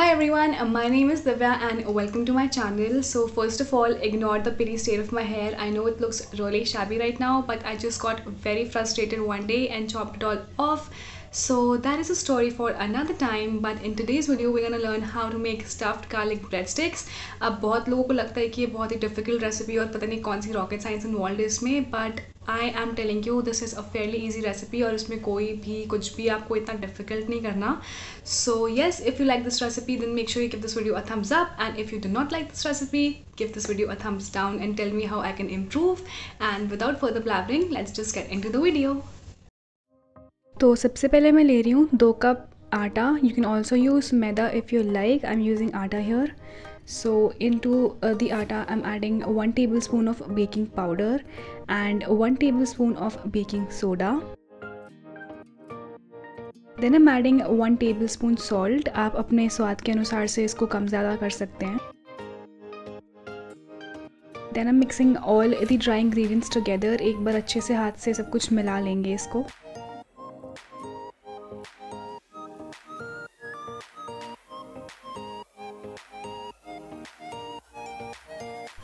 Hi everyone, my name is Divya and welcome to my channel. So first of all, ignore the pretty state of my hair. I know it looks really shabby right now, but I just got very frustrated one day and chopped it all off. So that is a story for another time. But in today's video, we're going to learn how to make stuffed garlic breadsticks. अब बहुत लोगों को लगता है कि ये बहुत ही difficult recipe और पता नहीं कौन सी rocket science involved है इसमें, but I am telling you this is a fairly easy recipe और इसमें कुछ भी आपको इतना difficult नहीं करना. So yes, if you like this recipe then make sure you give this video a thumbs up, and if you do not like this recipe give this video a thumbs down and tell me how I can improve. And without further blabbering, let's just get into the video. तो सबसे पहले मैं ले रही हूँ 2 cup आटा. You can also use maida if you like. I am using atta here. So into the atta I am adding 1 tablespoon of baking powder and 1 tablespoon of baking soda. Then I am adding 1 tablespoon salt. आप अपने स्वाद के अनुसार से इसको कम ज़्यादा कर सकते हैं. Then I am mixing all the dry ingredients together. एक बार अच्छे से हाथ से सब कुछ मिला लेंगे इसको.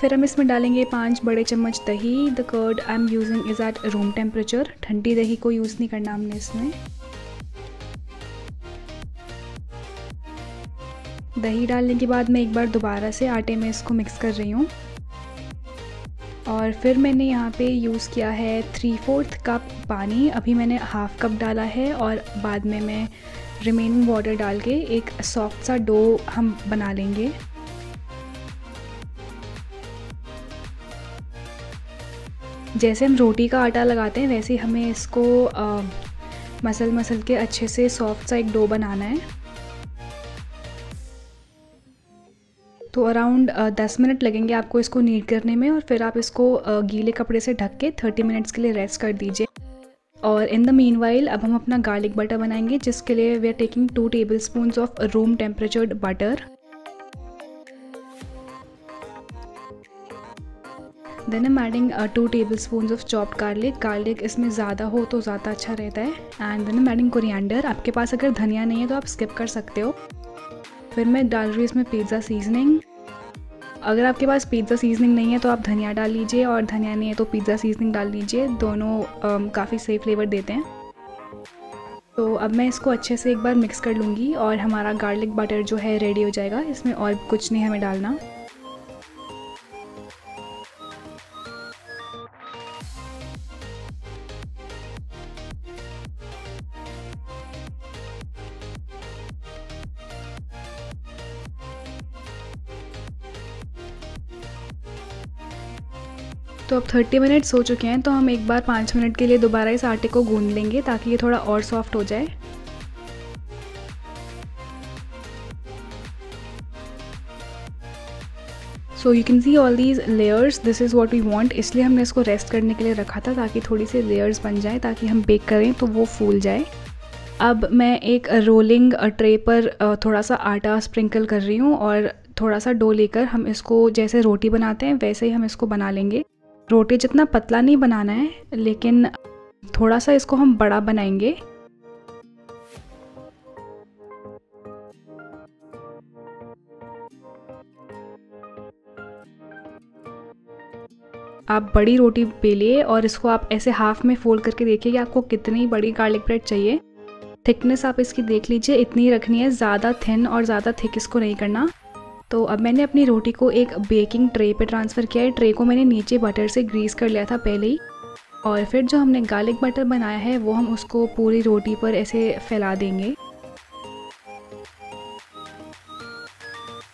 फिर हम इसमें डालेंगे 5 बड़े चम्मच दही. The curd I am using is at room temperature. ठंडी दही को यूज़ नहीं करना हमने इसमें. दही डालने के बाद मैं एक बार दोबारा से आटे में इसको मिक्स कर रही हूँ. और फिर मैंने यहाँ पे यूज़ किया है 3/4 कप पानी. अभी मैंने हाफ कप डाला है और बाद में मैं रिमेनिंग वाटर डाल के एक सॉफ्ट सा डो हम बना लेंगे. जैसे हम रोटी का आटा लगाते हैं वैसे हमें इसको मसल के अच्छे से सॉफ्ट सा एक डो बनाना है. तो अराउंड 10 मिनट लगेंगे आपको इसको नीड करने में. और फिर आप इसको गीले कपड़े से ढक के 30 मिनट्स के लिए रेस्ट कर दीजिए. और इन द मीनवाइल अब हम अपना गार्लिक बटर बनाएंगे, जिसके लिए we are taking 2 tablespoons of room temperatured butter. Then I am adding 2 tablespoons of chopped garlic. Garlic इसमें ज़्यादा हो तो ज़्यादा अच्छा रहता है. And then I am adding coriander. आपके पास अगर धनिया नहीं है तो आप स्किप कर सकते हो. फिर मैं डाल रही हूँ इसमें पिज़्ज़ा सीजनिंग. अगर आपके पास पिज़्ज़ा सीजनिंग नहीं है तो आप धनिया डाल लीजिए, और धनिया नहीं है तो पिज़्ज़ा सीजनिंग डाल लीजिए. दोनों काफ़ी सही फ्लेवर देते हैं. तो अब मैं इसको अच्छे से एक बार मिक्स कर लूँगी और हमारा गार्लिक बटर जो है रेडी हो जाएगा. इसमें और कुछ नहीं हमें डालना. तो अब 30 मिनट्स हो चुके हैं, तो हम एक बार 5 मिनट के लिए दोबारा इस आटे को गूंद लेंगे ताकि ये थोड़ा और सॉफ्ट हो जाए. So you can see all these layers. This is what we want. इसलिए हमने इसको रेस्ट करने के लिए रखा था ताकि थोड़ी सी लेयर्स बन जाए, ताकि हम बेक करें तो वो फूल जाए. अब मैं एक रोलिंग ट्रे पर थोड़ा सा आटा स्प्रिंकल कर रही हूँ और थोड़ा सा डो लेकर हम इसको जैसे रोटी बनाते हैं वैसे ही हम इसको बना लेंगे. रोटी जितना पतला नहीं बनाना है, लेकिन थोड़ा सा इसको हम बड़ा बनाएंगे. आप बड़ी रोटी बेलिए और इसको आप ऐसे हाफ में फोल्ड करके देखिए कि आपको कितनी बड़ी गार्लिक ब्रेड चाहिए. थिकनेस आप इसकी देख लीजिए, इतनी रखनी है. ज़्यादा थिन और ज़्यादा थिक इसको नहीं करना. तो अब मैंने अपनी रोटी को एक बेकिंग ट्रे पे ट्रांसफ़र किया है. ट्रे को मैंने नीचे बटर से ग्रीस कर लिया था पहले ही. और फिर जो हमने गार्लिक बटर बनाया है वो हम उसको पूरी रोटी पर ऐसे फैला देंगे.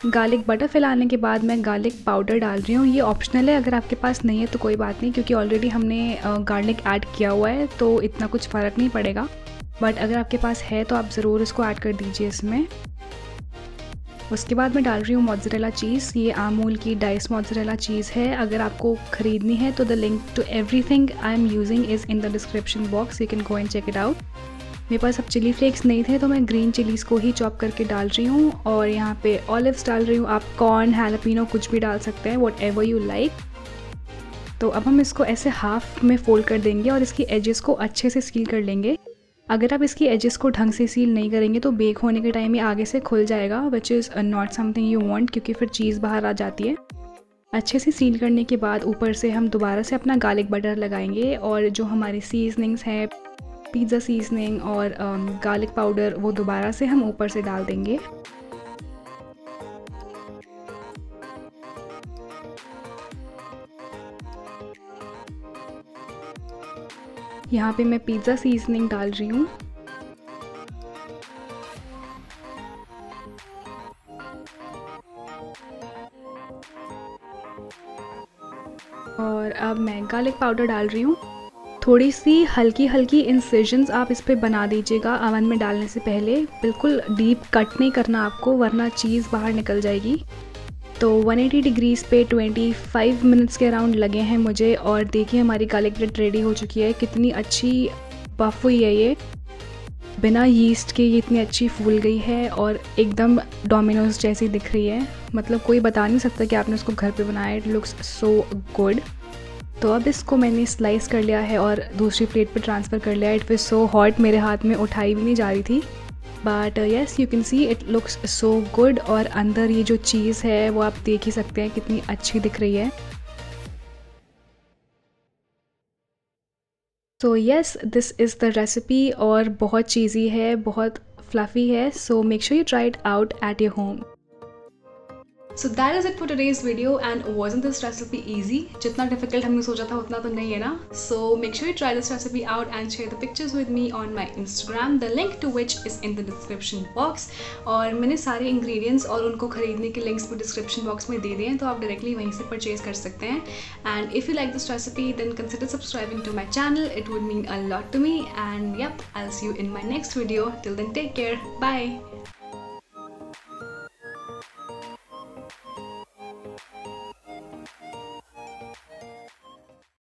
गार्लिक बटर फैलाने के बाद मैं गार्लिक पाउडर डाल रही हूँ. ये ऑप्शनल है, अगर आपके पास नहीं है तो कोई बात नहीं, क्योंकि ऑलरेडी हमने गार्लिक ऐड किया हुआ है तो इतना कुछ फ़र्क नहीं पड़ेगा. बट अगर आपके पास है तो आप ज़रूर इसको ऐड कर दीजिए इसमें. उसके बाद मैं डाल रही हूँ मोज़रेला चीज़. ये आमूल की डाइस मोज़रेला चीज़ है. अगर आपको ख़रीदनी है तो the link to everything I am using is in the description box. You can go and check it out. मेरे पास अब चिली फ्लेक्स नहीं थे तो मैं ग्रीन चिलीज़ को ही चॉप करके डाल रही हूँ. और यहाँ पे ऑलिव्स डाल रही हूँ. आप कॉर्न, हैलापिनो कुछ भी डाल सकते हैं, वॉट एवर यू लाइक. तो अब हम इसको ऐसे हाफ में फोल्ड कर देंगे और इसकी एजेस को अच्छे से सील कर लेंगे. अगर आप इसकी एजेस को ढंग से सील नहीं करेंगे तो बेक होने के टाइम ये आगे से खुल जाएगा, which is not something you want, क्योंकि फिर चीज़ बाहर आ जाती है। अच्छे से सील करने के बाद ऊपर से हम दोबारा से अपना गार्लिक बटर लगाएंगे और जो हमारी सीजनिंग्स हैं, पिज़्ज़ा सीजनिंग और गार्लिक पाउडर, वो दोबारा से हम ऊपर से डाल देंगे। यहाँ पे मैं पिज़्ज़ा सीजनिंग डाल रही हूँ। और अब मैं गार्लिक पाउडर डाल रही हूँ। थोड़ी सी हल्की हल्की इंसिजन्स आप इस पे बना दीजिएगा अवन में डालने से पहले, बिल्कुल डीप कट नहीं करना आपको, वरना चीज़ बाहर निकल जाएगी। तो 180 डिग्रीज़ पे 25 मिनट्स के अराउंड लगे हैं मुझे, और देखिए हमारी गार्लिक ब्रेड रेडी हो चुकी है। कितनी अच्छी पफ हुई है ये, बिना यीस्ट के ये इतनी अच्छी फूल गई है और एकदम डोमिनोज जैसी दिख रही है। मतलब कोई बता नहीं सकता कि आपने उसको घर पे बनाया, इट लुक्स सो गुड। तो अब इसको मैंने स्लाइस कर लिया है और दूसरी प्लेट पे ट्रांसफ़र कर लिया। इट वाज सो हॉट, मेरे हाथ में उठाई भी नहीं जा रही थी, but yes you can see it looks so good. और अंदर ये जो चीज़ है वो आप देख ही सकते हैं कितनी अच्छी दिख रही है। So yes, this is the recipe और बहुत चीज़ी है, बहुत फ्लफी है। So make sure you try it out at your home. So that is it for today's video and wasn't this recipe easy? जितना डिफिकल्ट हमने सोचा था उतना तो नहीं है ना। So make sure you try this recipe out and share the pictures with me on my Instagram, the link to which is in the description box. और मैंने सारे इंग्रेडिएंट्स और उनको खरीदने के लिंक्स भी डिस्क्रिप्शन बॉक्स में दे दिए हैं, तो आप डायरेक्टली वहीं से परचेज कर सकते हैं। And if you like this recipe then consider subscribing to my channel, it would mean a lot to me. And yup, I will see you in my next video. Till then take care, bye.